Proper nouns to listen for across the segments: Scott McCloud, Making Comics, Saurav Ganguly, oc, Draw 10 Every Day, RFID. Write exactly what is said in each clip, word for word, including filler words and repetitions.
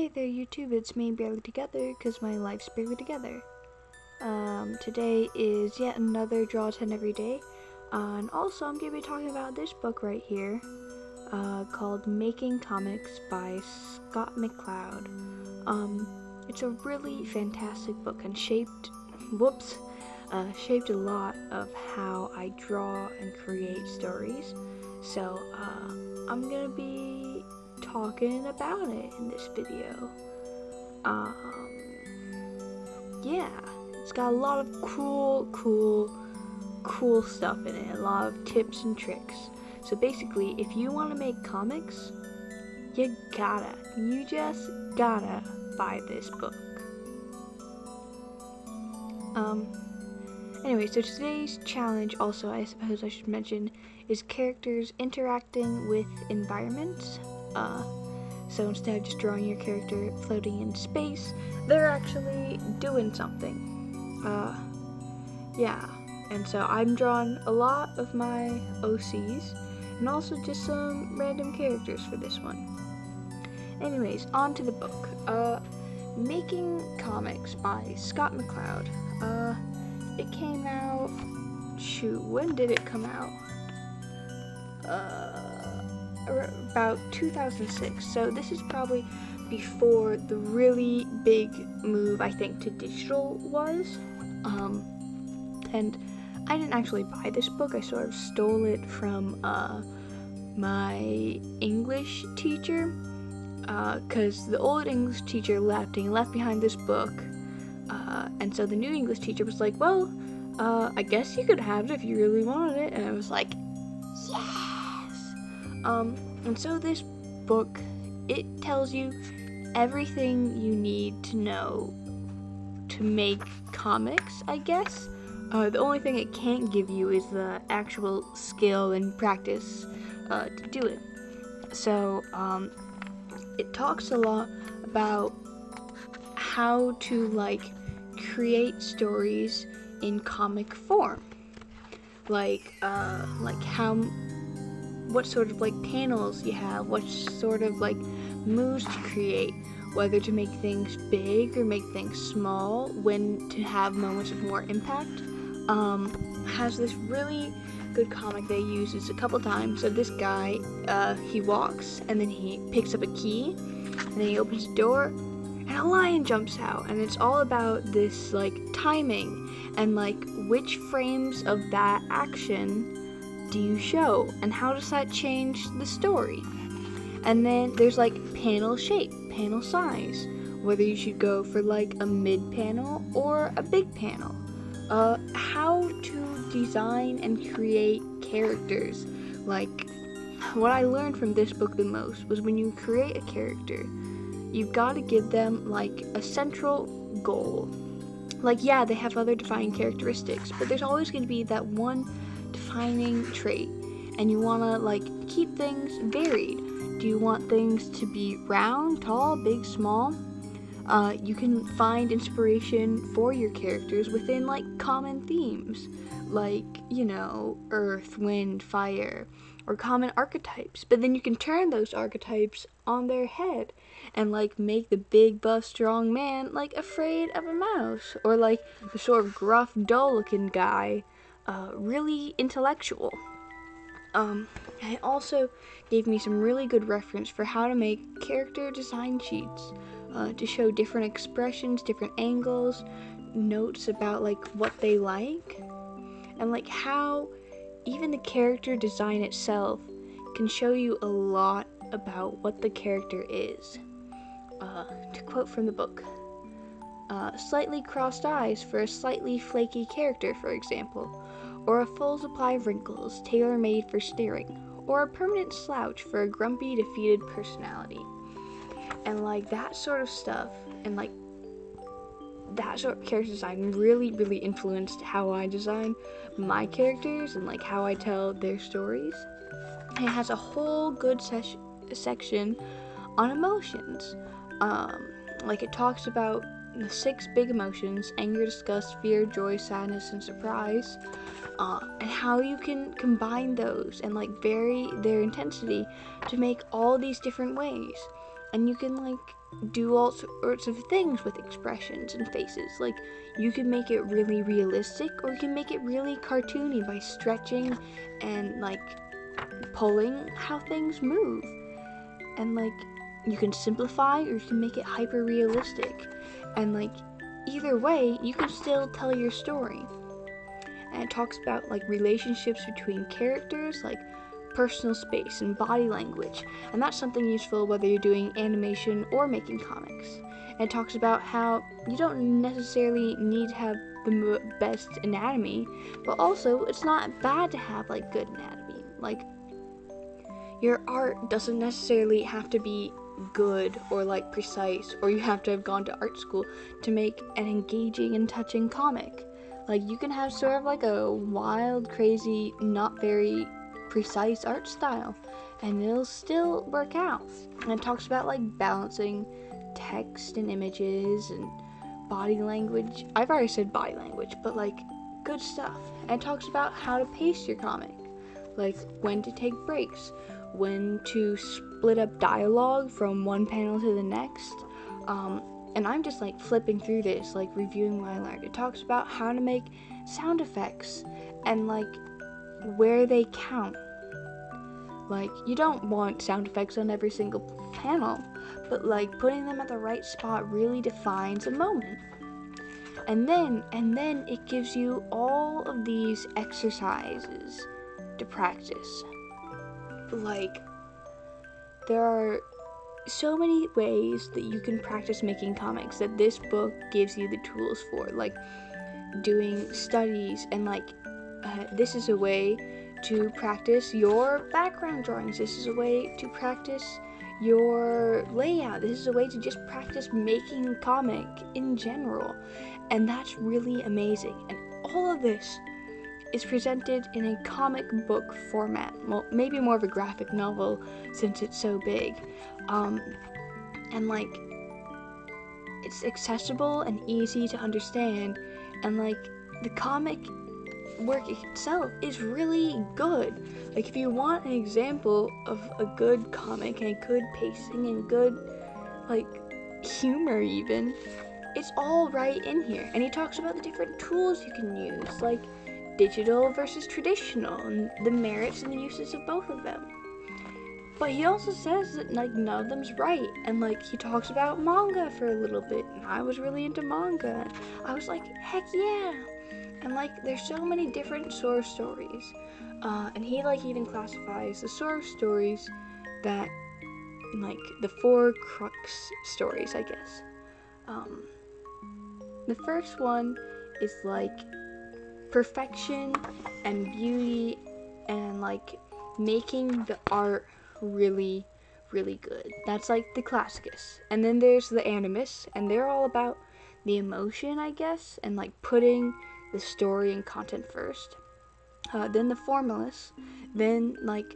Hey there YouTube, it's me barely together because my life's barely together. Um, today is yet another Draw ten Every Day, uh, and also I'm going to be talking about this book right here, uh, called Making Comics by Scott McCloud. Um, it's a really fantastic book and shaped, whoops, uh, shaped a lot of how I draw and create stories, so uh, I'm going to be talking about it in this video. Um, yeah, it's got a lot of cool, cool, cool stuff in it, a lot of tips and tricks. So basically, if you want to make comics, you gotta, you just gotta buy this book. Um, anyway, so today's challenge also, I suppose I should mention, is characters interacting with environments. Uh, so instead of just drawing your character floating in space, they're actually doing something. Uh, yeah, and so I'm drawing a lot of my O Cs, and also just some random characters for this one. Anyways, on to the book. Uh, Making Comics by Scott McCloud. Uh, it came out, shoot, when did it come out? Uh... about two thousand six, so this is probably before the really big move, I think, to digital was, um, and I didn't actually buy this book. I sort of stole it from, uh, my English teacher, uh, because the old English teacher left, and he left behind this book, uh, and so the new English teacher was like, well, uh, I guess you could have it if you really wanted it, and I was like, yeah! Um, and so this book, it tells you everything you need to know to make comics, I guess. Uh, the only thing it can't give you is the actual skill and practice, uh, to do it. So, um, it talks a lot about how to, like, create stories in comic form. Like, uh, like how... what sort of like panels you have, what sort of like moves to create, whether to make things big or make things small, when to have moments of more impact. Um, has this really good comic they use this a couple times. So this guy, uh, he walks and then he picks up a key and then he opens a door and a lion jumps out, and it's all about this like timing and like which frames of that action do you show, and how does that change the story? And then there's like panel shape, panel size, whether you should go for like a mid panel or a big panel, uh, how to design and create characters. Like, what I learned from this book the most was when you create a character, you've got to give them like a central goal. Like, yeah, they have other defining characteristics, but there's always going to be that one defining trait, and you want to like keep things varied. Do you want things to be round, tall, big, small? Uh, you can find inspiration for your characters within like common themes, like, you know, earth, wind, fire, or common archetypes, but then you can turn those archetypes on their head and like make the big buff strong man like afraid of a mouse, or like the sort of gruff dull looking guy Uh, really intellectual. Um, it also gave me some really good reference for how to make character design sheets, uh, to show different expressions, different angles, notes about like what they like, and like how even the character design itself can show you a lot about what the character is. Uh, to quote from the book, uh, slightly crossed eyes for a slightly flaky character, for example, or a full supply of wrinkles tailor-made for staring, or a permanent slouch for a grumpy, defeated personality. And like that sort of stuff, and like that sort of character design really, really influenced how I design my characters and like how I tell their stories. And it has a whole good se- section on emotions. Um, like it talks about the six big emotions: anger, disgust, fear, joy, sadness, and surprise, uh, and how you can combine those and like vary their intensity to make all these different ways. And you can like do all sorts of things with expressions and faces. Like, you can make it really realistic, or you can make it really cartoony by stretching and, like, pulling how things move. And, like, you can simplify, or you can make it hyper-realistic. And, like, either way, you can still tell your story. And it talks about, like, relationships between characters, like personal space and body language, and that's something useful whether you're doing animation or making comics. And it talks about how you don't necessarily need to have the m- best anatomy, but also it's not bad to have, like, good anatomy. Like, your art doesn't necessarily have to be good or, like, precise, or you have to have gone to art school to make an engaging and touching comic. Like, you can have sort of like a wild, crazy, not very precise art style, and it'll still work out. And it talks about, like, balancing text and images and body language. I've already said body language, but, like, good stuff. And it talks about how to pace your comic, like when to take breaks, when to split up dialogue from one panel to the next. Um, And I'm just, like, flipping through this, like, reviewing what I learned. It talks about how to make sound effects and, like, where they count. Like, you don't want sound effects on every single panel, but, like, putting them at the right spot really defines a moment. And then, and then it gives you all of these exercises to practice. Like, there are so many ways that you can practice making comics that this book gives you the tools for, like doing studies and, like, uh, this is a way to practice your background drawings, this is a way to practice your layout, this is a way to just practice making comic in general. And that's really amazing, and all of this is presented in a comic book format. Well, maybe more of a graphic novel since it's so big. Um, and, like, it's accessible and easy to understand, and, like, the comic work itself is really good. Like, if you want an example of a good comic and good pacing and good, like, humor even, it's all right in here. And he talks about the different tools you can use, like digital versus traditional, and the merits and the uses of both of them. But he also says that, like, none of them's right, and, like, he talks about manga for a little bit, and I was really into manga. I was like, heck yeah! And, like, there's so many different source stories, uh, and he, like, even classifies the source stories that, like, the four crux stories, I guess. Um, the first one is, like, perfection and beauty and, like, making the art really, really good. That's, like, the classicus. And then there's the animus, and they're all about the emotion, I guess, and, like, putting the story and content first. Uh, then the formalists, then, like,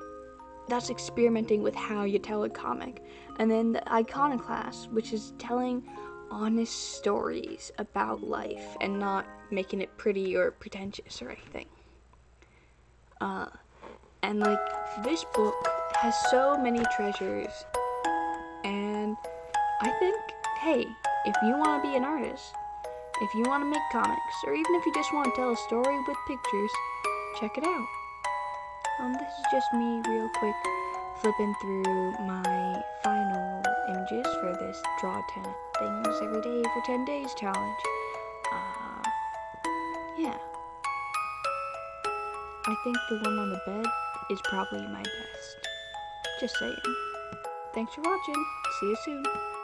that's experimenting with how you tell a comic. And then the iconoclast, which is telling honest stories about life and not making it pretty or pretentious or anything. Uh, and, like, this book has so many treasures, and I think, hey, if you want to be an artist, if you want to make comics, or even if you just want to tell a story with pictures, check it out. Um, this is just me real quick flipping through my final images for this Draw ten Things Every Day for ten Days challenge. Uh, yeah. I think the one on the bed is probably my best. Just saying. Thanks for watching. See you soon.